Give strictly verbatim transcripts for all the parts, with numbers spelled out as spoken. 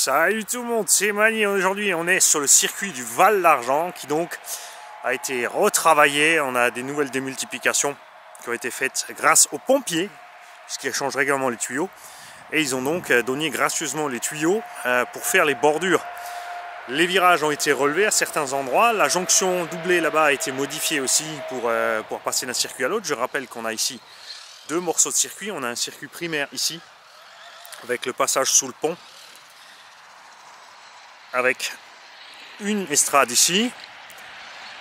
Salut tout le monde, c'est Mani. Aujourd'hui on est sur le circuit du Val d'Argent qui donc a été retravaillé. On a des nouvelles démultiplications qui ont été faites grâce aux pompiers, puisqu'ils changent régulièrement les tuyaux, et ils ont donc donné gracieusement les tuyaux pour faire les bordures. Les virages ont été relevés à certains endroits, la jonction doublée là-bas a été modifiée aussi pour, pour passer d'un circuit à l'autre. Je rappelle qu'on a ici deux morceaux de circuit, on a un circuit primaire ici avec le passage sous le pont, avec une estrade ici,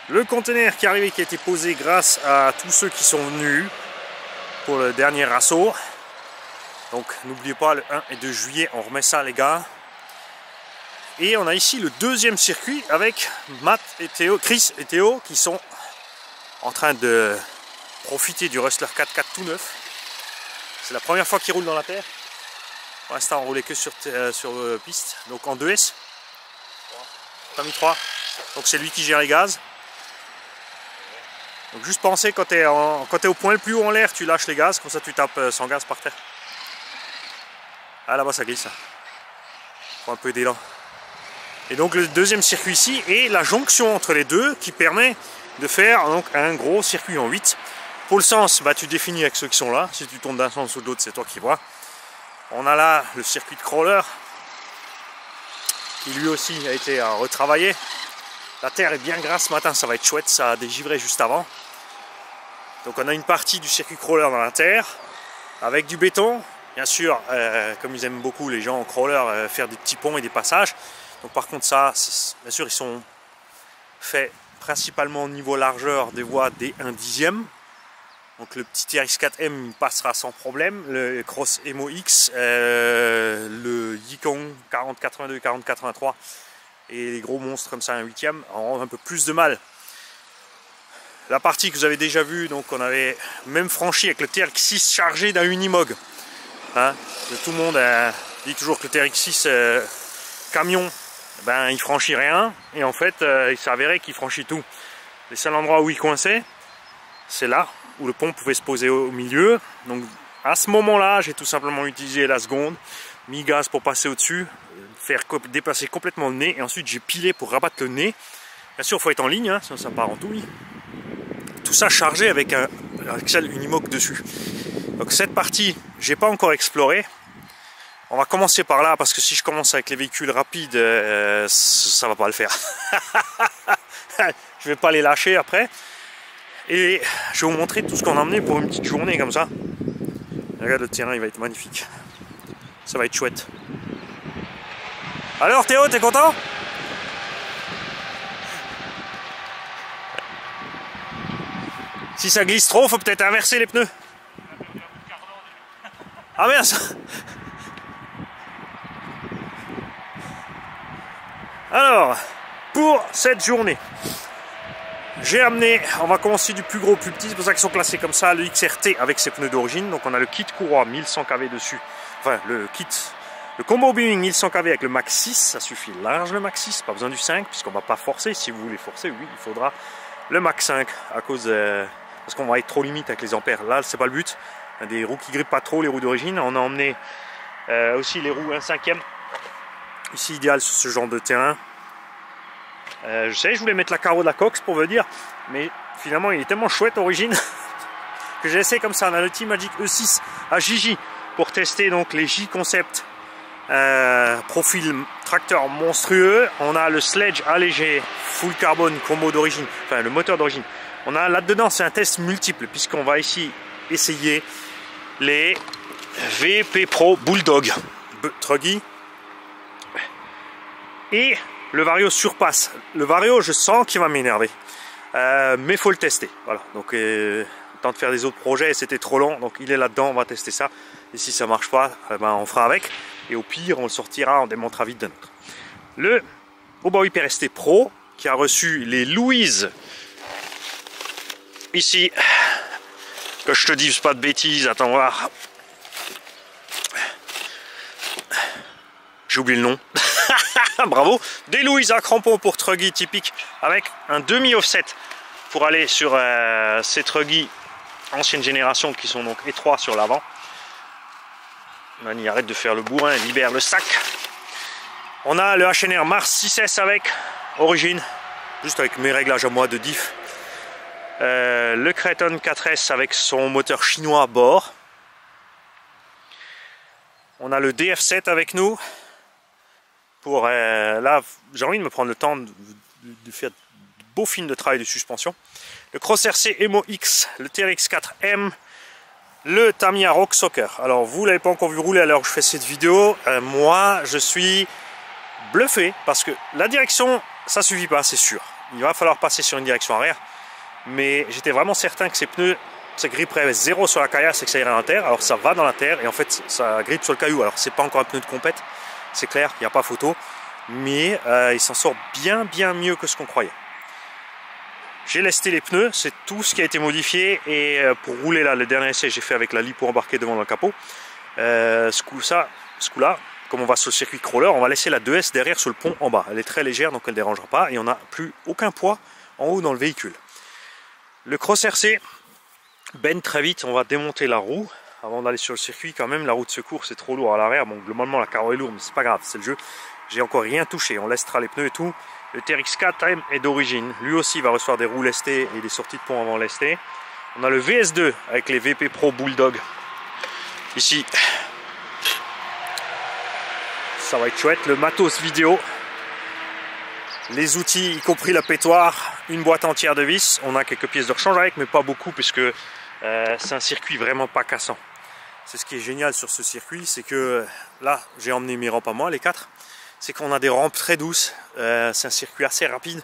le conteneur qui est arrivé, qui a été posé grâce à tous ceux qui sont venus pour le dernier assaut. Donc n'oubliez pas, le un et deux juillet on remet ça les gars. Et on a ici le deuxième circuit avec Matt et Théo, Chris et Théo qui sont en train de profiter du Rustler quatre quatre tout neuf. C'est la première fois qu'ils roulent dans la terre. Pour l'instant on roulait que sur, euh, sur euh, piste, donc en deux S. Tami trois, donc c'est lui qui gère les gaz. Donc juste penser quand t'es au point le plus haut en l'air, tu lâches les gaz, comme ça tu tapes sans gaz par terre. Ah là-bas ça glisse, faut un peu d'élan. Et donc le deuxième circuit ici est la jonction entre les deux qui permet de faire donc un gros circuit en huit. Pour le sens, bah, tu définis avec ceux qui sont là, si tu tombes d'un sens ou de l'autre c'est toi qui vois. On a là le circuit de crawler, qui lui aussi a été retravaillé. La terre est bien grasse ce matin, ça va être chouette, ça a dégivré juste avant. Donc on a une partie du circuit crawler dans la terre, avec du béton. Bien sûr, euh, comme ils aiment beaucoup les gens en crawler, euh, faire des petits ponts et des passages. Donc par contre ça, bien sûr ils sont faits principalement au niveau largeur des voies des un dixième. Donc le petit T R X quatre M passera sans problème, le Cross Emo X, euh, le Yikon quarante quatre-vingt-deux, quarante quatre-vingt-trois et les gros monstres comme ça un huitième auront un peu plus de mal. La partie que vous avez déjà vue, donc on avait même franchi avec le T R X six chargé d'un Unimog. Hein, tout le monde euh, dit toujours que le T R X six euh, camion, ben il franchit rien, et en fait euh, il s'est avéré qu'il franchit tout. Les seuls endroits où il coinçait, c'est là où le pont pouvait se poser au milieu. Donc à ce moment là j'ai tout simplement utilisé la seconde, mis gaz pour passer au dessus, faire déplacer complètement le nez, et ensuite j'ai pilé pour rabattre le nez. Bien sûr il faut être en ligne, hein, sinon ça part en touille. Tout ça chargé avec un axel Unimog dessus. Donc cette partie j'ai pas encore explorée. On va commencer par là parce que si je commence avec les véhicules rapides, euh, ça va pas le faire. Je vais pas les lâcher après. Et je vais vous montrer tout ce qu'on a emmené pour une petite journée comme ça. Regarde le terrain, il va être magnifique. Ça va être chouette. Alors Théo, t'es content? Si ça glisse trop, faut peut-être inverser les pneus. Ah merde! Alors, pour cette journée, j'ai amené, on va commencer du plus gros au plus petit, c'est pour ça qu'ils sont classés comme ça, le X R T avec ses pneus d'origine. Donc on a le kit courroie mille cent K V dessus, enfin le kit, le combo Hobbywing mille cent K V avec le Mach six, ça suffit large le Mach six, pas besoin du cinq, puisqu'on va pas forcer. Si vous voulez forcer, oui, il faudra le Mach cinq, à cause, euh, parce qu'on va être trop limite avec les ampères. Là, c'est pas le but, on a des roues qui grippent pas trop, les roues d'origine. On a emmené euh, aussi les roues un cinquième. Ici, idéal sur ce genre de terrain. Euh, je sais, je voulais mettre la carreau de la cox pour vous dire, mais finalement, il est tellement chouette, origine, que j'ai essayé comme ça. On a le Team Magic E six à J J pour tester donc les J Concept, euh, profil tracteur monstrueux. On a le Sledge allégé, full carbone, combo d'origine, enfin le moteur d'origine. On a là-dedans, c'est un test multiple, puisqu'on va ici essayer les V P Pro Bulldog, Truggy. Et le Vario surpasse. Le Vario, je sens qu'il va m'énerver. Euh, mais il faut le tester. Voilà. Donc, euh, temps de faire des autres projets, c'était trop long. Donc, il est là-dedans, on va tester ça. Et si ça ne marche pas, eh ben, on fera avec. Et au pire, on le sortira, on démontrera vite d'un autre. Le Hobo Hyper-S T Pro, qui a reçu les Louise. Ici, que je te dise pas de bêtises, attends voir. J'ai oublié le nom. Bravo, des Louise à crampons pour truggy typique avec un demi offset pour aller sur euh, ces truggy ancienne génération qui sont donc étroits sur l'avant. Mani, arrête de faire le bourrin, libère le sac. On a le H N R Mars six S avec, origine, juste avec mes réglages à moi de diff. Euh, le Creton quatre S avec son moteur chinois à bord. On a le D F sept avec nous. Pour, euh, là, j'ai envie de me prendre le temps de, de, de faire de beaux films de travail de suspension. Le Cross R C Emo X, le T R X quatre M, le Tamiya Rock Soccer. Alors, vous ne l'avez pas encore vu rouler à l'heure que je fais cette vidéo. Euh, moi, je suis bluffé parce que la direction, ça ne suffit pas, c'est sûr. Il va falloir passer sur une direction arrière. Mais j'étais vraiment certain que ces pneus, ça gripperait zéro sur la caillasse et que ça irait dans la terre. Alors ça va dans la terre et en fait ça grippe sur le caillou. Alors c'est pas encore un pneu de compète, c'est clair, il n'y a pas photo. Mais euh, il s'en sort bien bien mieux que ce qu'on croyait. J'ai lesté les pneus, c'est tout ce qui a été modifié. Et euh, pour rouler là, le dernier essai j'ai fait avec la lipo embarquée devant dans le capot. Euh, ce coup-là, ce coup-là, comme on va sur le circuit crawler, on va laisser la deux S derrière sur le pont en bas. Elle est très légère donc elle ne dérangera pas et on n'a plus aucun poids en haut dans le véhicule. Le Cross R C bend très vite, on va démonter la roue avant d'aller sur le circuit quand même, la roue de secours c'est trop lourd à l'arrière, bon globalement la carreau est lourde mais c'est pas grave, c'est le jeu, j'ai encore rien touché, on lestera les pneus et tout. Le T R X quatre M est d'origine, lui aussi va recevoir des roues lestées et des sorties de pont avant lestées. On a le V S deux avec les V P Pro Bulldog, ici, ça va être chouette, le matos vidéo. Les outils, y compris la pétoire, une boîte entière de vis. On a quelques pièces de rechange avec, mais pas beaucoup, puisque euh, c'est un circuit vraiment pas cassant. C'est ce qui est génial sur ce circuit, c'est que là, j'ai emmené mes rampes à moi, les quatre. C'est qu'on a des rampes très douces. Euh, c'est un circuit assez rapide.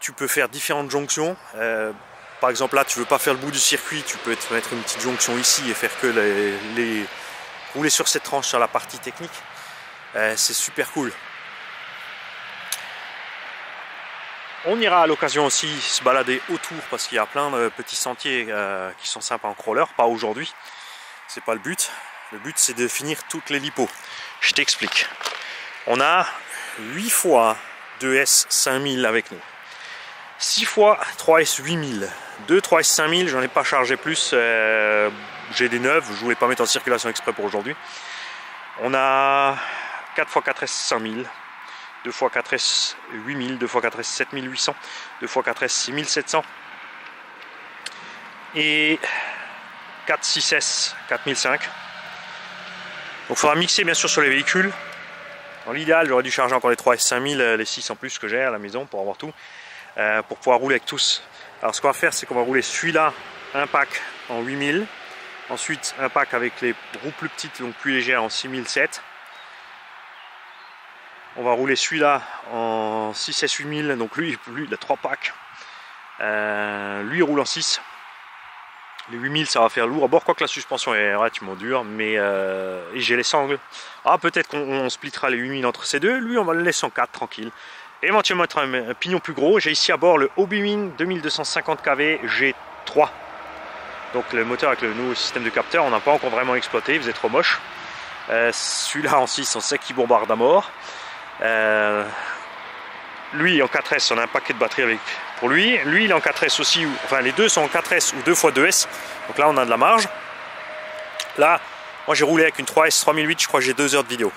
Tu peux faire différentes jonctions. Euh, par exemple, là, tu veux pas faire le bout du circuit, tu peux te mettre une petite jonction ici et faire que les, les... rouler sur cette tranche sur la partie technique. Euh, c'est super cool. On ira à l'occasion aussi se balader autour parce qu'il y a plein de petits sentiers euh, qui sont sympas en crawler, pas aujourd'hui, c'est pas le but, le but c'est de finir toutes les lipos. Je t'explique, on a huit fois deux S cinq mille avec nous, six fois trois S huit mille, deux trois S cinq mille, j'en ai pas chargé plus, euh, j'ai des neufs, je voulais pas mettre en circulation exprès pour aujourd'hui. On a quatre fois quatre S cinq mille. deux fois quatre S huit mille, deux fois quatre S sept mille huit cents, deux fois quatre S six mille sept cents et quatre six S quatre mille cinq. Donc il faudra mixer bien sûr sur les véhicules. Dans l'idéal, j'aurais dû charger encore les trois S cinq mille, les six en plus que j'ai à la maison pour avoir tout, euh, pour pouvoir rouler avec tous. Alors ce qu'on va faire, c'est qu'on va rouler celui-là, un pack en huit mille, ensuite un pack avec les roues plus petites, donc plus légères en six mille sept. On va rouler celui-là en six S huit mille, donc lui, lui il a trois packs, euh, lui il roule en six, les huit mille ça va faire lourd à bord, quoique la suspension est relativement dure, mais euh, j'ai les sangles, ah peut-être qu'on splittera les huit mille entre ces deux, lui on va le laisser en quatre tranquille, et éventuellement un, un pignon plus gros, j'ai ici à bord le Hobbywing deux mille deux cent cinquante K V G trois, donc le moteur avec le nouveau système de capteur, on n'a pas encore vraiment exploité, il faisait trop moche, euh, celui-là en six on sait qu'il bombarde à mort. Euh, lui en quatre S, on a un paquet de batteries avec pour lui. Lui il est en quatre S aussi, ou, enfin les deux sont en quatre S ou deux fois deux S. Donc là on a de la marge. Là, moi j'ai roulé avec une trois S trois mille huit, je crois que j'ai deux heures de vidéo.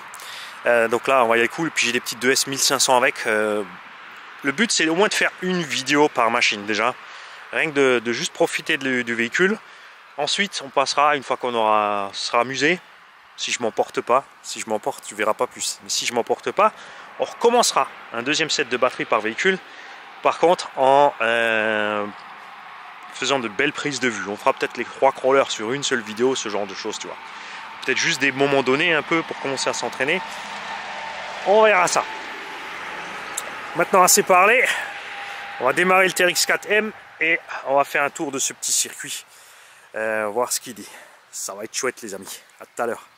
Euh, donc là on va y aller cool, puis j'ai des petites deux S mille cinq cents avec. Euh, le but c'est au moins de faire une vidéo par machine déjà. Rien que de, de juste profiter de, du véhicule. Ensuite on passera, une fois qu'on aura sera amusé. Si je m'emporte pas, si je m'emporte, tu verras pas plus. Mais si je m'emporte pas, on recommencera un deuxième set de batterie par véhicule. Par contre, en euh, faisant de belles prises de vue, on fera peut-être les trois crawlers sur une seule vidéo, ce genre de choses, tu vois. Peut-être juste des moments donnés un peu pour commencer à s'entraîner. On verra ça. Maintenant, assez parlé. On va démarrer le T R X quatre M et on va faire un tour de ce petit circuit, euh, voir ce qu'il dit. Ça va être chouette, les amis. À tout à l'heure.